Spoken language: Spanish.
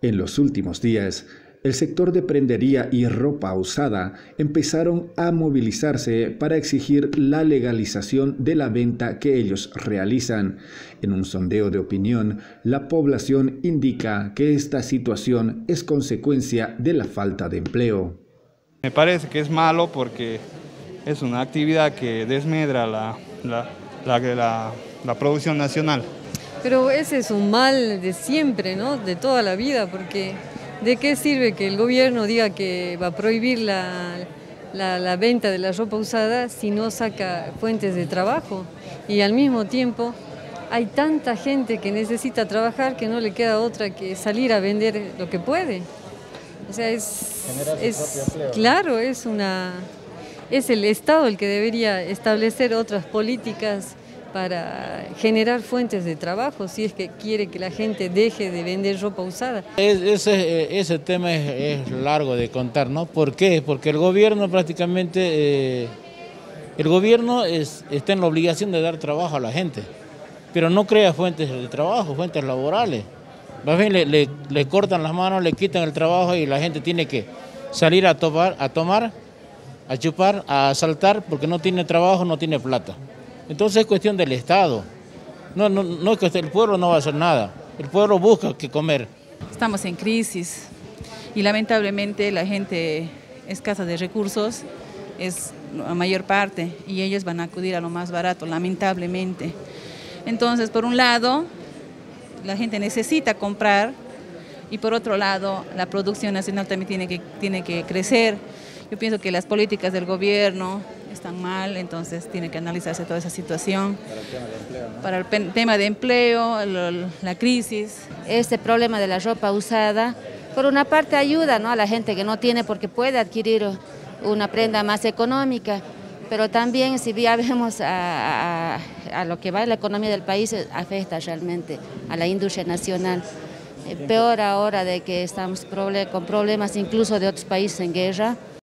En los últimos días, el sector de prendería y ropa usada empezaron a movilizarse para exigir la legalización de la venta que ellos realizan. En un sondeo de opinión, la población indica que esta situación es consecuencia de la falta de empleo. Me parece que es malo porque es una actividad que desmedra la producción nacional. Pero ese es un mal de siempre, ¿no? De toda la vida, porque ¿de qué sirve que el gobierno diga que va a prohibir la venta de la ropa usada si no saca fuentes de trabajo? Y al mismo tiempo hay tanta gente que necesita trabajar que no le queda otra que salir a vender lo que puede. O sea, es el Estado el que debería establecer otras políticas para generar fuentes de trabajo, si es que quiere que la gente deje de vender ropa usada. Ese tema es largo de contar, ¿no? ¿Por qué? Porque el gobierno prácticamente, está en la obligación de dar trabajo a la gente, pero no crea fuentes de trabajo, fuentes laborales. Más bien le cortan las manos, le quitan el trabajo y la gente tiene que salir a tomar, a chupar, a asaltar, porque no tiene trabajo, no tiene plata. Entonces es cuestión del Estado, no es que el pueblo no va a hacer nada, el pueblo busca qué comer. Estamos en crisis y lamentablemente la gente escasa de recursos es la mayor parte y ellos van a acudir a lo más barato, lamentablemente. Entonces, por un lado, la gente necesita comprar y por otro lado, la producción nacional también tiene que crecer. Yo pienso que las políticas del gobierno están mal, entonces tiene que analizarse toda esa situación. Para el tema de empleo, ¿no? La crisis. Este problema de la ropa usada, por una parte ayuda, ¿no?, a la gente que no tiene porque puede adquirir una prenda más económica, pero también si ya vemos a lo que va en la economía del país, afecta realmente a la industria nacional. Peor ahora de que estamos con problemas incluso de otros países en guerra.